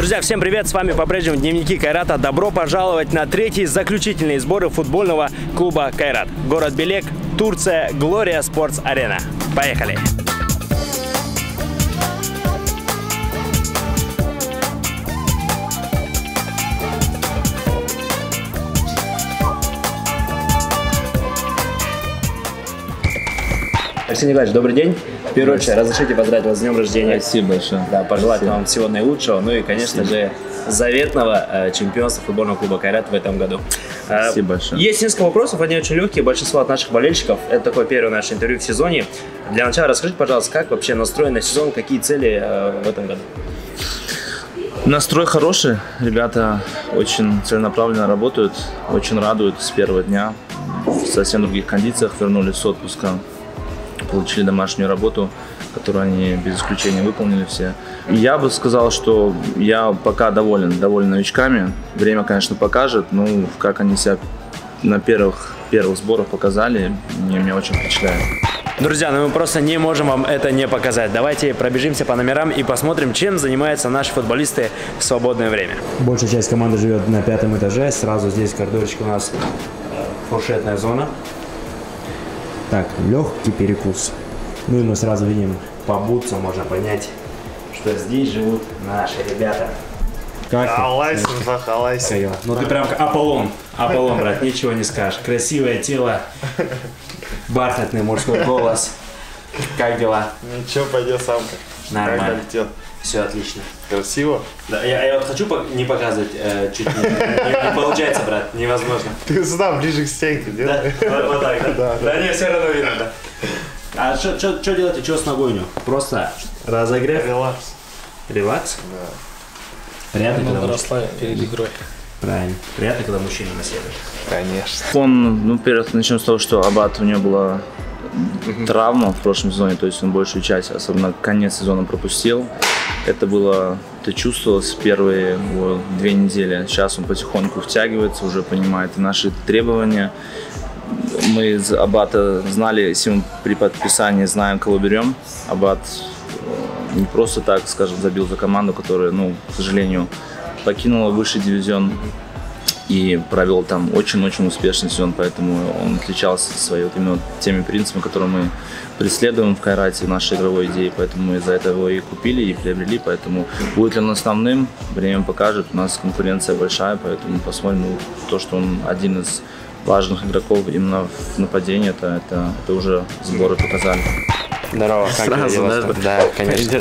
Друзья, всем привет! С вами по-прежнему Дневники Кайрата. Добро пожаловать на третьи заключительные сборы футбольного клуба Кайрат. Город Белек, Турция, Глория Спортс Арена. Поехали! Арсен Вайсс, добрый день. В первую очередь, разрешите поздравить вас с днем рождения. Спасибо большое. Да, пожелать вам всего наилучшего, ну и, конечно же, заветного чемпионства футбольного клуба «Кайрат» в этом году. Спасибо большое. Есть несколько вопросов, они очень легкие, большинство от наших болельщиков. Это такое первое наше интервью в сезоне. Для начала расскажите, пожалуйста, как вообще настроен на сезон, какие цели в этом году? Настрой хороший, ребята очень целенаправленно работают, очень радуют с первого дня. В совсем других кондициях вернулись с отпуска. Получили домашнюю работу, которую они без исключения выполнили все. Я бы сказал, что я пока доволен новичками. Время, конечно, покажет, но как они себя на первых сборах показали, меня очень впечатляет. Друзья, мы просто не можем вам это не показать. Давайте пробежимся по номерам и посмотрим, чем занимаются наши футболисты в свободное время. Большая часть команды живет на 5-м этаже. Сразу здесь в коридорчике у нас фуршетная зона. Так, легкий перекус. Ну и мы сразу видим по бутсам, можно понять, что здесь живут наши ребята. Халайсен. Ну ты прям Аполлон, брат, ничего не скажешь. Красивое тело, бархатный мужской голос. Как дела? Ничего, пойдет самка. Нормально. Все отлично. Красиво. Да, я вот хочу не показывать, чуть не получается, брат, невозможно. Ты сюда ближе к стенке делай. Да, вот так, да? Да не, все равно видно, да. А что делать и что с ногой у него? Просто разогрев. Релакс. Релакс? Да. Приятно, когда мужчина. Перед игрой. Правильно. Приятно, когда мужчина наседает. Конечно. Он, во-первых, начнем с того, что Абат у него была травма в прошлом сезоне, то есть он большую часть, особенно конец сезона, пропустил. Это было, это чувствовалось первые 2 недели. Сейчас он потихоньку втягивается, уже понимает наши требования. Мы из Абата знали, если мы при подписании знаем, кого берем. Абат не просто так, скажем, забил за команду, которая, к сожалению, покинула высший дивизион и провел там очень-очень успешный сезон, поэтому он отличался своими теми принципами, которые мы преследуем в Кайрате, в нашей игровой идее, поэтому мы из-за этого и купили, и приобрели, поэтому будет ли он основным, время покажет, у нас конкуренция большая, поэтому посмотрим, то, что он один из важных игроков именно в нападении, это уже сборы показали. Здорово, как сразу, да, конечно.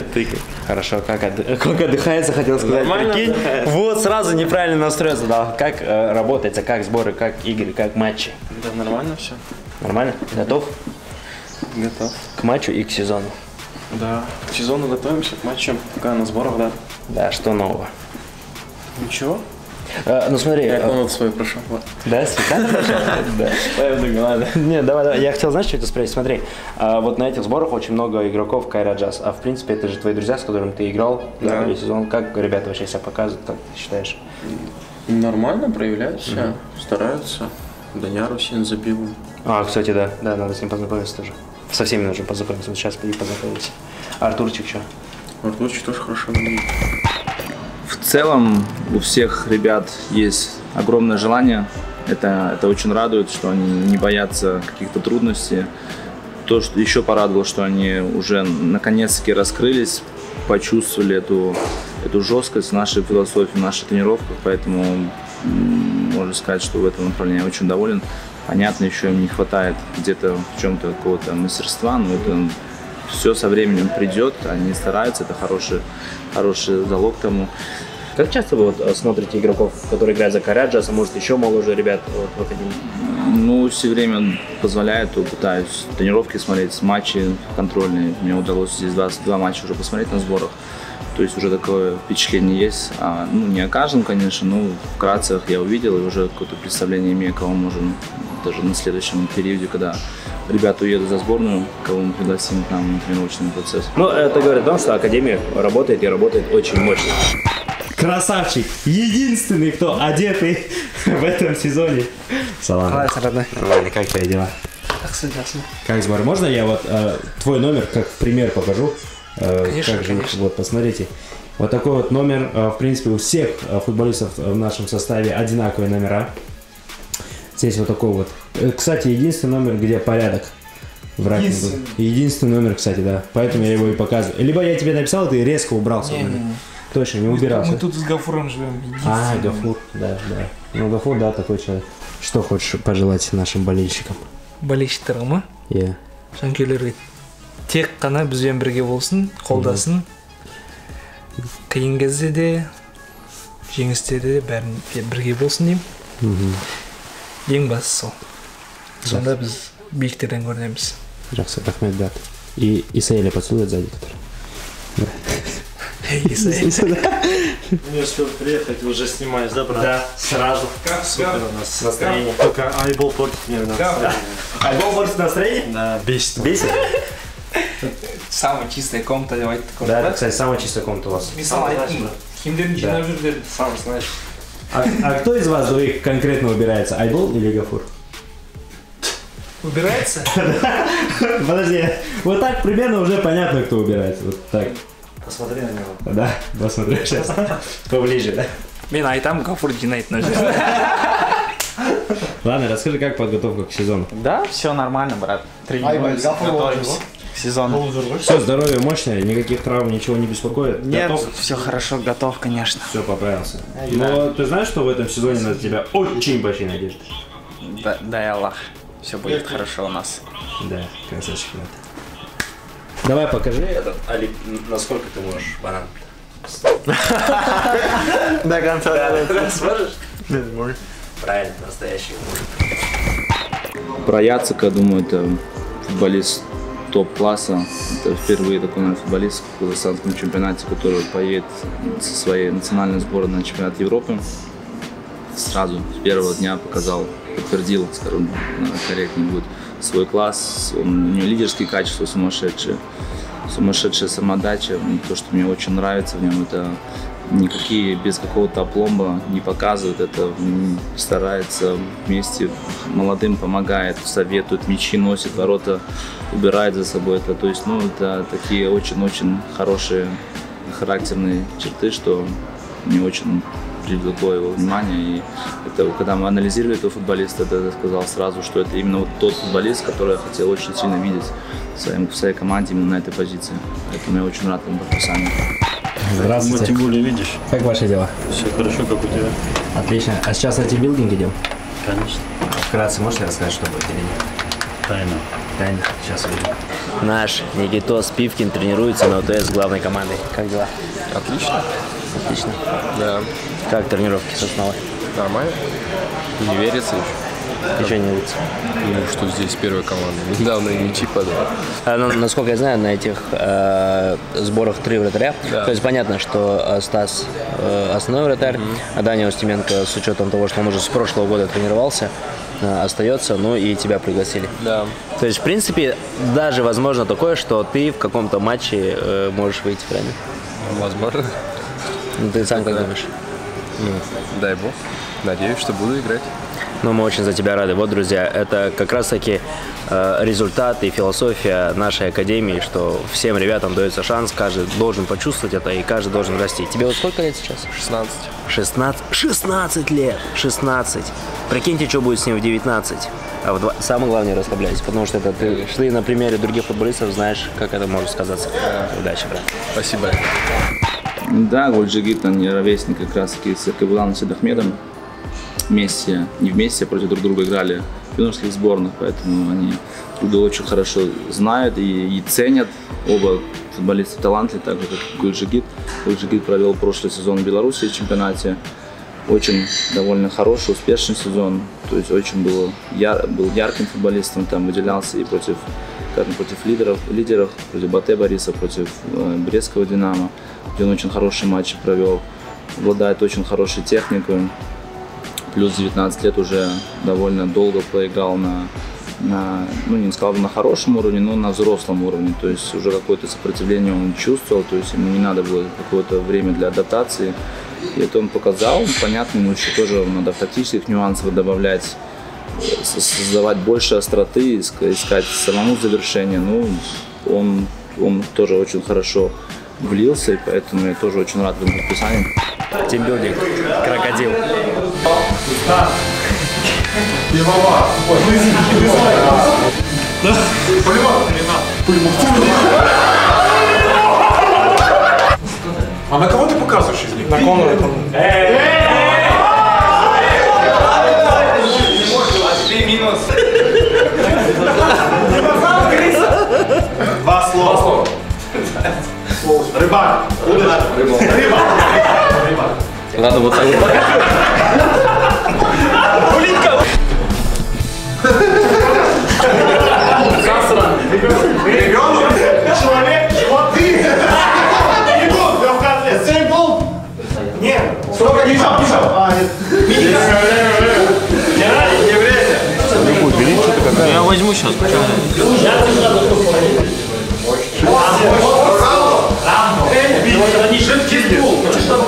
Хорошо, как отдыхается, хотел сказать. Нормально, прикинь, вот сразу неправильно настроился, да. Как работается, как сборы, как игры, как матчи? Да, нормально все. Нормально? Готов? Готов. К матчу и к сезону? Да, к сезону готовимся, к матчам, пока на сборах, да. Да, что нового? Ничего. Ну смотри, я комнату свою прошу. Вот. Да, света? Да. Не, давай. Я хотел, знаешь, что это спросить? Смотри, вот на этих сборах очень много игроков Кайраджас, а в принципе это же твои друзья, с которыми ты играл весь сезон. Как ребята вообще себя показывают, как ты считаешь? Нормально проявляются, стараются. Даняру сильно забил. А, кстати, да. Да, надо с ним познакомиться тоже. Со всеми нужно познакомиться. Сейчас и познакомимся. Артурчик что? Артурчик тоже хорошо выглядит. В целом у всех ребят есть огромное желание, это очень радует, что они не боятся каких-то трудностей. То, что еще порадовало, что они уже наконец-таки раскрылись, почувствовали эту жесткость в нашей философии, в наших тренировках, поэтому можно сказать, что в этом направлении я очень доволен. Понятно, еще им не хватает где-то в чем-то какого-то мастерства, но это все со временем придет, они стараются, это хороший залог тому. Как часто вы смотрите игроков, которые играют за Кайрат-Джаз, а может еще моложе ребят выходили? Все время позволяет, пытаюсь тренировки смотреть, матчи контрольные. Мне удалось здесь 22 матча уже посмотреть на сборах. То есть уже такое впечатление есть. Не о каждом, конечно, но вкратце я увидел и уже какое-то представление имею, кого можем даже на следующем периоде, когда ребята уедут за сборную, кого мы пригласим к нам на тренировочный процесс. Это говорит о том, что академия работает и работает очень мощно. Красавчик! Единственный, кто одетый в этом сезоне. Салам. Нормально, как твои дела? Как сбор? Можно я твой номер как пример покажу? Конечно, конечно. Вот, посмотрите. Вот такой вот номер. В принципе, у всех футболистов в нашем составе одинаковые номера. Здесь вот такой вот. Кстати, единственный номер, где порядок. Единственный номер, кстати, да. Поэтому я его и показываю. Либо я тебе написал, ты резко убрался. Не-не-не. Точно, не убирался. Мы тут с Гафуром живем. А, Гафур, да. Ну, Гафур, да, такой человек. Что хочешь пожелать нашим болельщикам? Болельщикам? Я. Шанкелеры. Тек қана бізбен бірге болсын, қолдасын. Қиын кезде де, жеңісте де бәрін бірге болсын деймін. Ең бастысы сол. Сонда біз биіктерден көрінеміз. Жақсы, рахмет, да. И Исаэля поцелует сзади, который. Эй, Исаэль. Не успел приехать, уже снимаешь, да, брат? Да. Сразу. Как супер у нас настроение. Только айбол портит мне настроение. Айбол портит настроение? Да, бесит. Бесит? Самая чистая комната, давайте такой. Да, кстати, самая чистая комната у вас. Сам знаешь. А кто из вас двоих конкретно убирается? Айбол или Гафур? Убирается? Подожди, вот так примерно уже понятно, кто убирается. Вот так. Посмотри на него. Да, посмотри сейчас. Поближе, да? Блин, а и там Гафур динает на жизнь. Ладно, расскажи, как подготовка к сезону. Да, все нормально, брат. Тренируемся, готовимся. Сезон. Все здоровье мощное, никаких травм, ничего не беспокоит? Нет, готов? Все хорошо, готов, конечно. Все, поправился. Но ты знаешь, что в этом сезоне на тебя очень большие надежды? Да, дай Аллах, все будет хорошо у нас. Да, красавчик. Давай покажи, Али, насколько ты можешь банан. До конца давай. Сможешь? Может. Правильно, настоящий может. Про Яцека, думаю, это футболист топ-класса. Это впервые такой, наверное, футболист в казахстанском чемпионате, который поедет со своей национальной сборной на чемпионат Европы. Сразу с первого дня показал, подтвердил, скажем, корректно будет, свой класс. У него лидерские качества сумасшедшие, сумасшедшая самоотдача. То, что мне очень нравится в нем, это никакие без какого-то опломба не показывает. Это старается вместе, молодым помогает, советует, мячи носит, ворота убирает за собой. Это, то есть, ну, это такие очень-очень хорошие характерные черты, что мне очень привлекло его внимание. И это, когда мы анализировали этого футболиста, я сказал сразу, что это именно вот тот футболист, который я хотел очень сильно видеть в своей команде именно на этой позиции. Поэтому я очень рад ему подписанию. Здравствуйте. Тем более, видишь. Как ваши дела? Все хорошо, как у тебя? Отлично. А сейчас на тимбилдинг идем? Конечно. Вкратце можете рассказать, что будет или нет? Тайна. Тайна. Сейчас увидим. Наш Никито Спивкин тренируется на УТС с главной командой. Как дела? Отлично. Отлично. Да. Как тренировки с основой? Нормально. Не верится еще. Ничего не верится. Ну, что здесь первая команда. Недавно мячи подали. Насколько я знаю, на этих сборах три вратаря. Да. То есть понятно, что Стас основной вратарь, а Даня Устименко, с учетом того, что он уже с прошлого года тренировался, остается, ну и тебя пригласили. Да. То есть, в принципе, даже возможно такое, что ты в каком-то матче можешь выйти правильно. Возможно. Ну, ты сам как думаешь? Ну, дай бог. Надеюсь, что буду играть. Ну, мы очень за тебя рады. Вот, друзья, это как раз-таки результат и философия нашей академии, что всем ребятам дается шанс, каждый должен почувствовать это и каждый должен расти. Тебе вот сколько лет сейчас? 16. 16? 16 лет! 16! Прикиньте, что будет с ним в 19. А в 20... Самое главное, расслабляйся, потому что это ты на примере других футболистов знаешь, как это может сказаться. Удачи, брат. Спасибо. Да, Гульджигит, он ровесник как раз таки с Иркебуланом и Седахмедом. Вместе, не вместе, а против друг друга играли в юношеских сборных, поэтому они друг друга очень хорошо знают и ценят. Оба футболисты талантливы, так же как Гульджигит. Гульджигит провел прошлый сезон в Беларуси в чемпионате. Очень довольно хороший, успешный сезон. То есть очень был ярким футболистом, там выделялся и против лидеров, против Бате Бориса, против Брестского Динамо, где он очень хороший матч провел. Обладает очень хорошей техникой. Плюс 19 лет уже довольно долго проиграл ну, не сказал бы на хорошем уровне, но на взрослом уровне. То есть уже какое-то сопротивление он чувствовал, то есть ему не надо было какое-то время для адаптации. И это он показал. Понятно, ему еще тоже надо в тактических нюансах добавлять, создавать больше остроты, искать самому завершение. Ну, он тоже очень хорошо влился, и поэтому я тоже очень рад этому подписанию. Тимбилдинг, крокодил. А на кого ты показываешь из них? На комнату. Два слова. Рыбак. Рыбак. Надо вот так. Улитка. Засран. Ребенок. Человек. Вот ты. Нет. Сколько не шел, не шел. Не вредно. Бери что-то какая. Я возьму сейчас.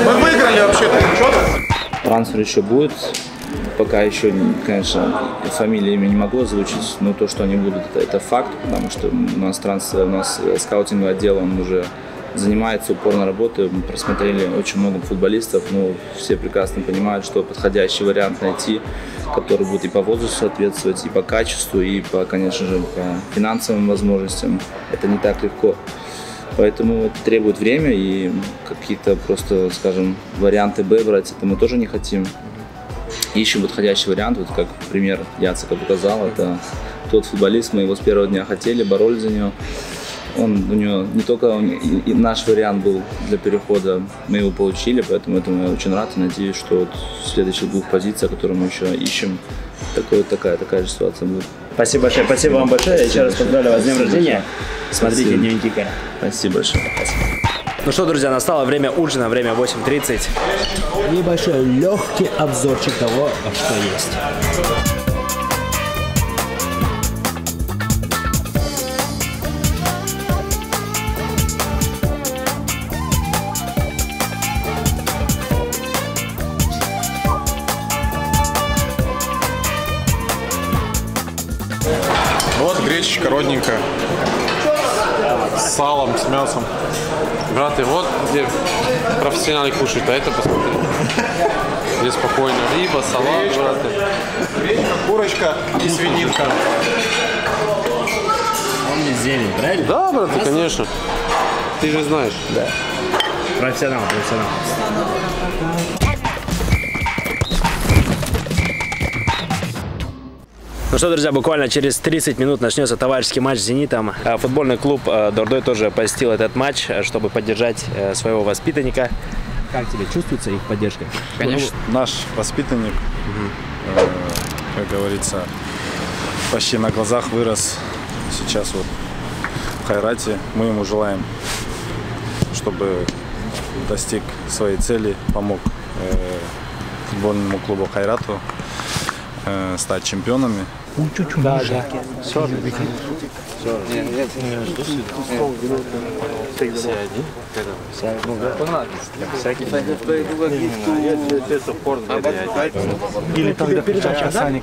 Мы выиграли вообще-то. Трансфер еще будет. Пока еще, конечно, фамилии не могу озвучить, но то, что они будут, это факт, потому что у нас скаутинговый отдел, он уже занимается упорно работой. Мы просмотрели очень много футболистов, но все прекрасно понимают, что подходящий вариант найти, который будет и по возрасту соответствовать, и по качеству, и по, конечно же, по финансовым возможностям. Это не так легко. Поэтому это требует время, и какие-то просто, скажем, варианты Б брать, это мы тоже не хотим. Ищем подходящий вариант, вот как пример Яцека показал, это тот футболист, мы его с первого дня хотели, боролись за него. И наш вариант был для перехода, мы его получили, поэтому этому я очень рад и надеюсь, что вот в следующих двух позициях, которые мы еще ищем, такая же ситуация будет. Спасибо большое, спасибо вам большое, спасибо. Еще раз поздравляю вас с днем рождения, смотрите дневники Кайрата. Спасибо большое. Ну что, друзья, настало время ужина, время 8:30. Небольшой легкий обзорчик того, что есть. Родненько, с салом, с мясом. Браты, вот где профессионалы кушают, а это посмотри. Здесь спокойно. Рыба, салат, браты. Курочка и свининка. Он мне зелень, правильно? Да, браты, конечно. Ты же знаешь. Да. Профессионал, профессионал. Ну что, друзья, буквально через 30 минут начнется товарищеский матч с «Зенитом». Футбольный клуб «Дордой» тоже посетил этот матч, чтобы поддержать своего воспитанника. Как тебе чувствуется их поддержка? Конечно. Ну, наш воспитанник, как говорится, почти на глазах вырос. Сейчас вот в Кайрате. Мы ему желаем, чтобы достиг своей цели, помог футбольному клубу «Кайрату» стать чемпионами. Или тогда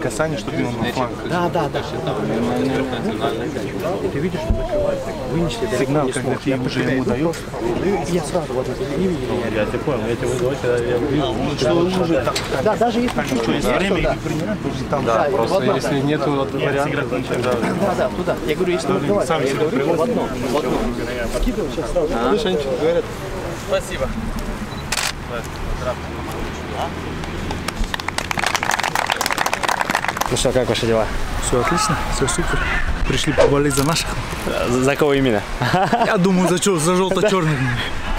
касание, чтобы он напал. Да. Ты видишь, сигнал, когда ты уже ему даешь. Я сразу вот это не видел. Я тебя понял, я тебя вызвал, когда я увидел. Да, даже если чуть-чуть есть время, да, просто если нет вариантов, да, туда. Я говорю, если давай, сам я говорю, в одно. Скидывай сейчас сразу. Видишь, они что-то говорят. Спасибо. Ну что, как ваши дела? Все отлично, все супер. Пришли поболеть за наших. За кого именно? Я думаю, за желто-черных.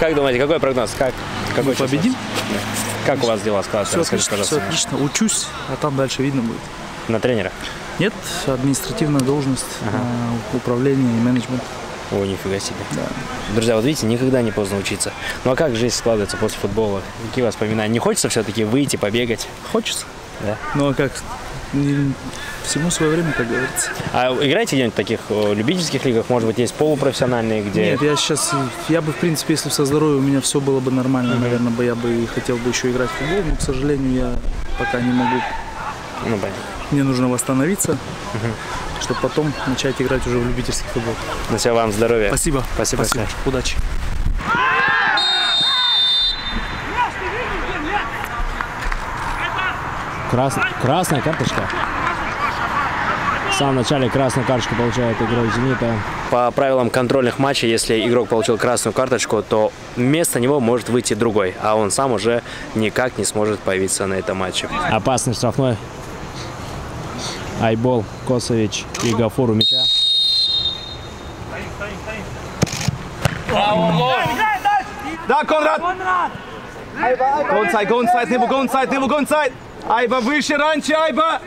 Как думаете, какой прогноз? Какой победим? Как у вас дела складываются? Все отлично, учусь, а там дальше видно будет. На тренера? Нет, административная должность, управление и менеджмент. О, нифига себе. Да. Друзья, вот видите, никогда не поздно учиться. Ну а как жизнь складывается после футбола? Какие воспоминания? Не хочется все-таки выйти, побегать? Хочется. Да. Ну а как? Всему свое время, как говорится. А играете где-нибудь в таких любительских лигах? Может быть, есть полупрофессиональные, где... Нет, я бы, в принципе, если бы со здоровья у меня все было бы нормально, наверное, бы я бы и хотел бы еще играть в футбол, но, к сожалению, я пока не могу. Ну, понятно. Мне нужно восстановиться, чтобы потом начать играть уже в любительский футбол. На себя вам здоровья. Спасибо. Удачи. Красная карточка. В самом начале красную карточку получает игрок «Зенита». По правилам контрольных матчей, если игрок получил красную карточку, то вместо него может выйти другой, а он сам уже никак не сможет появиться на этом матче. Опасный штрафной. Айбол, Косович и Гафур у мяча. Да, Конрад! Go inside, go inside, Нибу, go inside, Нибу, go inside! Айба выше, раньше, Айба!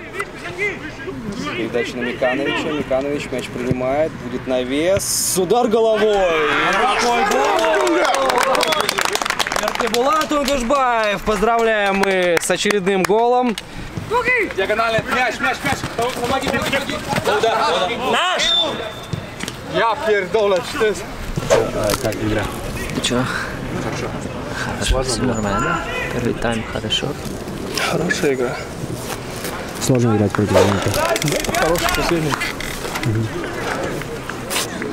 Передача на Микановича, Миканович мяч принимает, будет на вес, удар головой! Иркебулан Тунгушбаев, поздравляем мы с очередным голом. Диагональный мяч, мяч, мяч! Помоги, помоги! Наш! Я пердолет, что это? Как игра? Что? Хорошо. Хорошо, все нормально. Первый тайм хорошо. Хорошая игра. Сложно играть против Зенита. Да, хороший соперник.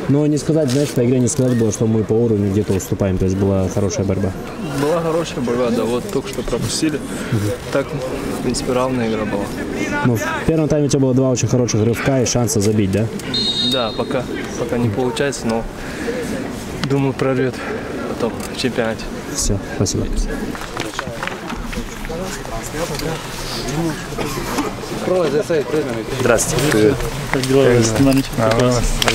Но не сказать, знаешь, по игре не сказать было, что мы по уровню где-то уступаем. То есть была хорошая борьба. Была хорошая борьба, да. Вот только что пропустили. Так, в принципе, равная игра была. Ну, в первом тайме у тебя было два очень хороших рывка и шанса забить, да? Да, пока не получается, но думаю, прорвет потом в чемпионате. Все, спасибо. Здравствуйте. Как дела?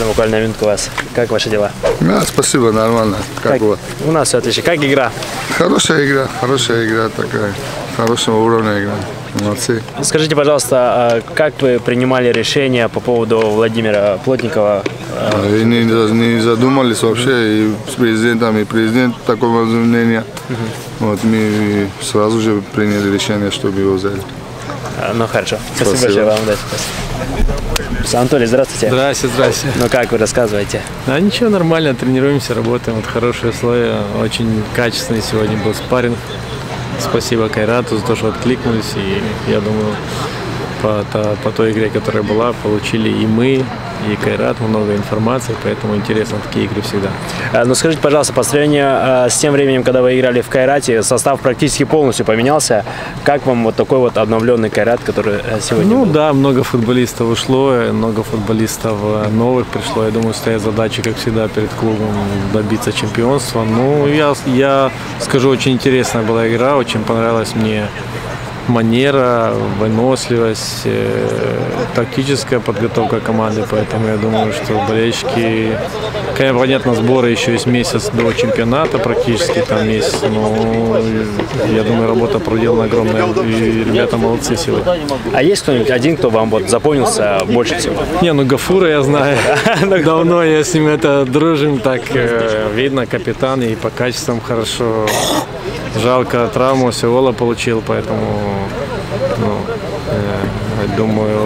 Буквально минутку вас. Как ваши дела? Да, спасибо, нормально. Как у вас? У нас все отлично. Как игра? Хорошая игра такая. Хорошего уровня игра. Молодцы. Скажите, пожалуйста, как вы принимали решение по поводу Владимира Плотникова? Не задумались вообще, и с президентом, и президент такого мнения. Вот мы сразу же приняли решение, чтобы его взяли. Ну хорошо. Спасибо большое вам. Анатолий, здравствуйте. Здравствуйте. Ну как вы рассказываете? Да ничего, нормально, тренируемся, работаем. Вот хорошие условия, очень качественный сегодня был спарринг. Спасибо Кайрату за то, что откликнулись. И я думаю, по той игре, которая была, получили и мы, и Кайрат много информации, поэтому интересно такие игры всегда. Ну скажите, пожалуйста, по сравнению с тем временем, когда вы играли в Кайрате, состав практически полностью поменялся. Как вам вот такой вот обновленный Кайрат, который сегодня был? Ну да, много футболистов ушло, много футболистов новых пришло. Я думаю, стоят задачи, как всегда, перед клубом добиться чемпионства. Ну, я скажу, очень интересная была игра, очень понравилась мне манера, выносливость, тактическая подготовка команды, поэтому я думаю, что болельщики, конечно, понятно, сборы еще есть месяц до чемпионата, практически там месяц, но я думаю, работа проделана огромная, и ребята молодцы сегодня. А есть кто-нибудь один, кто вам вот запомнился больше всего? Не, ну Гафура я знаю, давно я с ним это дружим, так видно, капитан, и по качествам хорошо. Жалко, травму Сиола получил, поэтому, ну, думаю,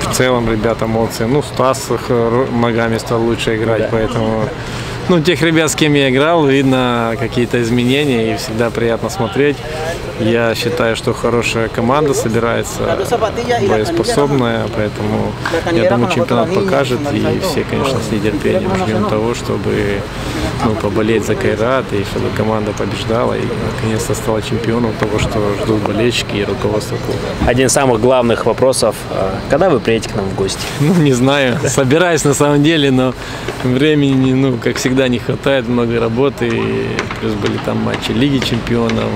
в целом ребята молодцы. Ну, Стас ногами стал лучше играть, да. Поэтому, ну, тех ребят, с кем я играл, видно какие-то изменения, и всегда приятно смотреть. Я считаю, что хорошая команда собирается, боеспособная, поэтому, я думаю, чемпионат покажет, и все, конечно, с нетерпением ждем того, чтобы, ну, поболеть за Кайрат, и чтобы команда побеждала, и, наконец-то, стала чемпионом того, что ждут болельщики и руководство клуба. Один из самых главных вопросов, когда вы приедете к нам в гости? Ну, не знаю, собираюсь на самом деле, но времени, ну, как всегда, не хватает, много работы, и плюс были там матчи Лиги чемпионов,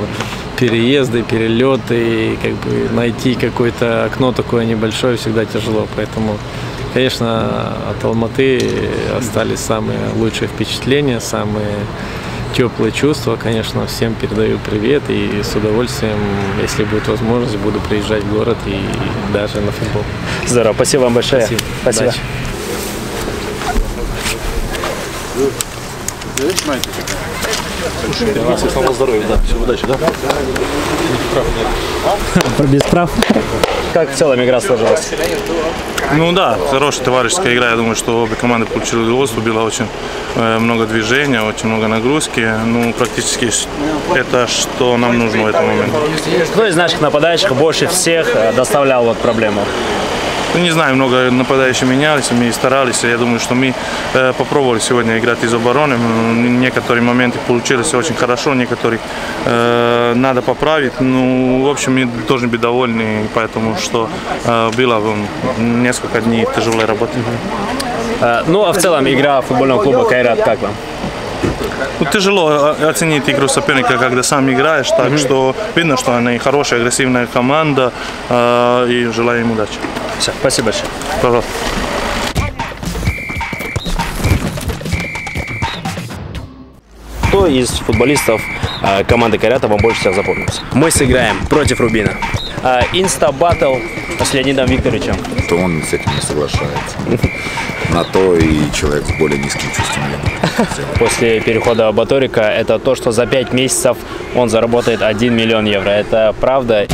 переезды, перелеты, и как бы найти какое-то окно такое небольшое всегда тяжело. Поэтому, конечно, от Алматы остались самые лучшие впечатления, самые теплые чувства. Конечно, всем передаю привет, и с удовольствием, если будет возможность, буду приезжать в город и даже на футбол. Здорово, спасибо вам большое. Спасибо. Слушай, слава здоровья, да. Всего удачи, да? Без прав. Как в целом игра сложилась? Ну да, хорошая товарищеская игра. Я думаю, что обе команды получили удовольствие. Было очень много движения, очень много нагрузки. Ну, практически это, что нам нужно в этом моменте. Кто из наших нападающих больше всех доставлял вот проблему? Ну, не знаю, много нападающих менялись, мы старались. Я думаю, что мы попробовали сегодня играть из обороны. Некоторые моменты получились очень хорошо, некоторые надо поправить. Ну, в общем, мы должны быть довольны, поэтому что было несколько дней тяжелой работы. Ну, а в целом игра футбольного клуба «Кайрат» как вам? Ну, тяжело оценить игру соперника, когда сам играешь, так что видно, что она хорошая, агрессивная команда, и желаю им удачи. Все, спасибо большое. Пожалуйста. Кто из футболистов команды «Кайрата» вам больше всех запомнился? Мы сыграем против «Рубина». Инстабаттл с Леонидом Викторовичем. То он с этим не соглашается. На то и человек с более низким чувством юмора. После перехода Абаторика это то, что за 5 месяцев он заработает 1 миллион евро. Это правда?